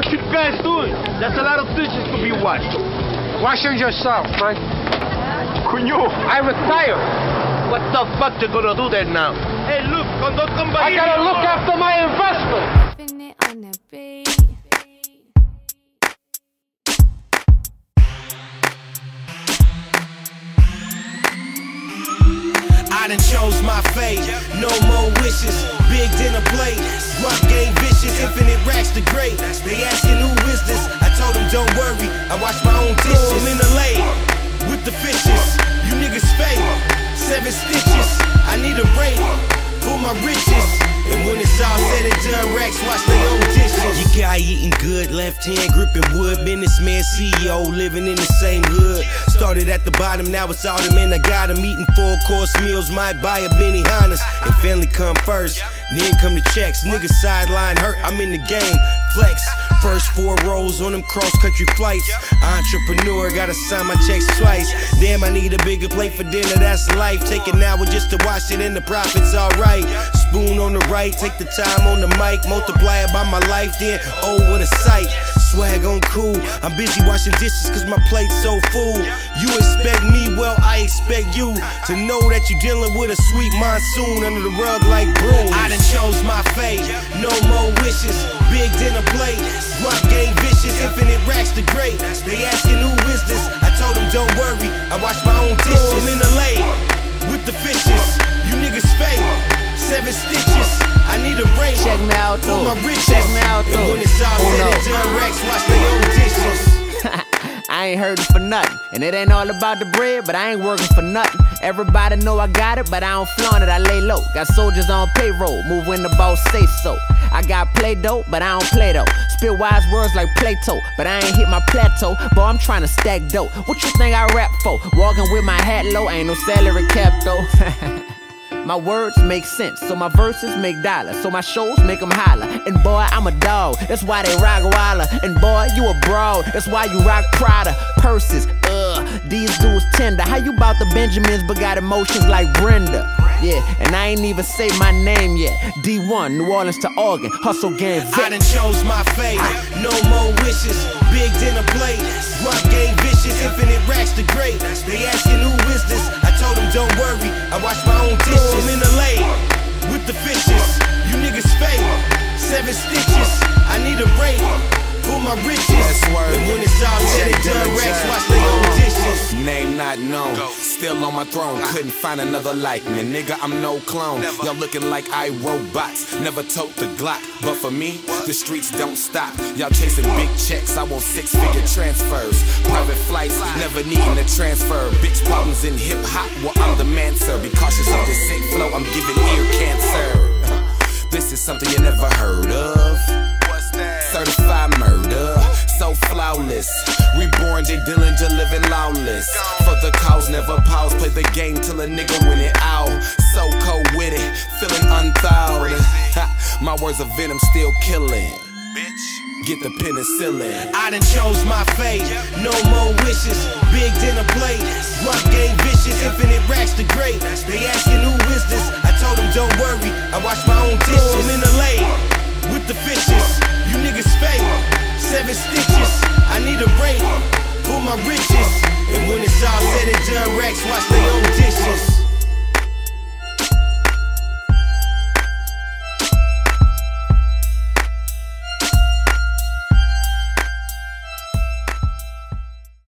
what you guys doing? That's a lot of dishes to be washed. Washing yourself, man. Cunho, I retire. What the fuck you gonna do that now? Hey, look, don't come by. I gotta look after my investment. I done chose my fate, no more wishes, big dinner plate, rough game vicious, infinite racks to great. They asking who is this, I told them don't worry, I wash my own dishes. I'm in the lake, with the fishes, you niggas fake, 7 stitches, I need a rate, for my riches. And when it's all said and done, racks wash their own dishes. You guy eating good, left hand gripping wood, businessman CEO living in the same hood. Started at the bottom, now it's all the men I got. I'm eating 4-course meals, might buy a Benny Hanna's. And family come first, then come the checks. Niggas sideline hurt, I'm in the game, flex. First 4 rows on them cross-country flights. Entrepreneur, gotta sign my checks twice. Damn, I need a bigger plate for dinner, that's life. Take an hour just to wash it and the profit's alright. Spoon on the right, take the time on the mic. Multiply it by my life, then oh, what a sight. Swag on cool, I'm busy washing dishes cause my plate's so full. You expect me, well I expect you to know that you're dealing with a sweet monsoon under the rug like brooms. I done chose my fate, no more wishes, big dinner plate, rough game vicious, infinite racks to great. They asking who is this, I told them don't worry, I wash my own dishes. I'm in the lake, with the fishes, you niggas fake, 7 stitches, I need a ring. Check me out though, check me out though. When it's all said and done, racks wash their own dishes. I ain't hurting for nothing, and it ain't all about the bread, but I ain't working for nothing. Everybody know I got it, but I don't flaunt it, I lay low. Got soldiers on payroll, move when the boss say so. I got Play-Doh, but I don't play though. Spit wise words like Plato, but I ain't hit my plateau. Boy, I'm trying to stack dough. What you think I rap for? Walking with my hat low, ain't no salary cap though. My words make sense, so my verses make dollars, so my shows make them holler. And boy, I'm a dog, that's why they rock Walla. And boy, you a broad, that's why you rock Prada. Purses, these dudes tender. How you bout the Benjamins but got emotions like Brenda? Yeah, and I ain't even say my name yet. D1, New Orleans to Oregon, hustle game vet. I done chose my fate, no more wishes, big dinner plate, rough game vicious, infinite racks to great. They asking who is this, I told them don't worry, I wash my own dishes. I'm in the lake, with the fishes, you niggas fake, 7 stitches, I need a rate, for my riches. And when it's all said and done, racks wash their own dishes. Name not known, still on my throne, couldn't find another like me. Nigga, I'm no clone, y'all looking like iRobots. Never tote the Glock, but for me, the streets don't stop. Y'all chasing big checks, I want 6-figure transfers. Private flights, never needing a transfer. Bitch problems in hip-hop, well I'm the man, sir. Be cautious of the sick flow, I'm giving ear cancer. This is something you never heard of. Certified murder, so flawless. Reborn Jay Dillinger, living lawless. For the cause, never pause. Play the game till a nigga win it out. So cold with it, feeling unthawed. My words of venom still killing. Bitch, get the penicillin. I done chose my fate, no more wishes, big dinner plate, rough game vicious, infinite racks to great. They asking who is this, I told them don't worry, I wash my own dishes. I'm in the lake, with the fishes, you niggas fake, 7 stitches, I need a rate, for my riches. And when it's all said and done, racks wash their own dishes.